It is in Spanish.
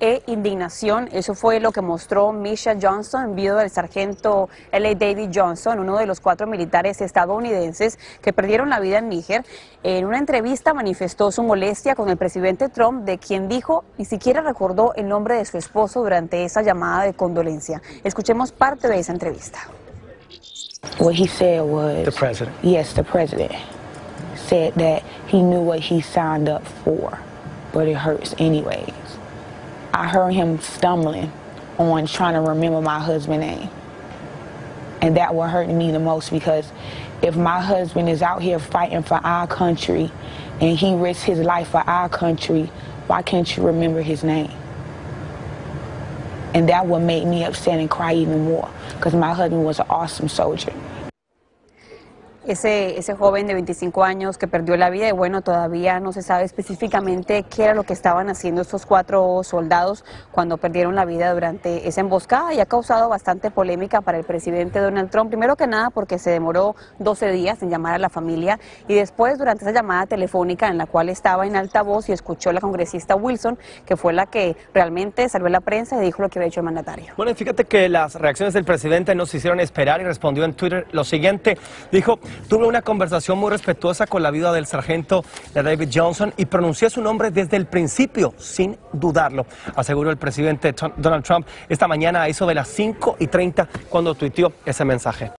E indignación, eso fue lo que mostró Misha Johnson, viuda del sargento LA David Johnson, uno de los 4 militares estadounidenses que perdieron la vida en Níger. En una entrevista manifestó su molestia con el presidente Trump, de quien dijo ni siquiera recordó el nombre de su esposo durante esa llamada de condolencia. Escuchemos parte de esa entrevista. What he said was, the president. Yes, the president said that he knew what he signed up for, but it hurts anyways. I heard him stumbling on trying to remember my husband's name. And that what hurt me the most, because if my husband is out here fighting for our country and he risks his life for our country, why can't you remember his name? And that what made me upset and cry even more, because my husband was an awesome soldier. Ese joven de 25 años que perdió la vida, y bueno, todavía no se sabe específicamente qué era lo que estaban haciendo estos 4 soldados cuando perdieron la vida durante esa emboscada, y ha causado bastante polémica para el presidente Donald Trump, primero que nada porque se demoró 12 días en llamar a la familia, y después durante esa llamada telefónica en la cual estaba en altavoz y escuchó a la congresista Wilson, que fue la que realmente salió a la prensa y dijo lo que había hecho el mandatario. Bueno, y fíjate que las reacciones del presidente no se hicieron esperar y respondió en Twitter lo siguiente, dijo: tuve una conversación muy respetuosa con la viuda del sargento David Johnson y pronuncié su nombre desde el principio, sin dudarlo, aseguró el presidente Donald Trump esta mañana a eso de las 5:30 cuando tuiteó ese mensaje.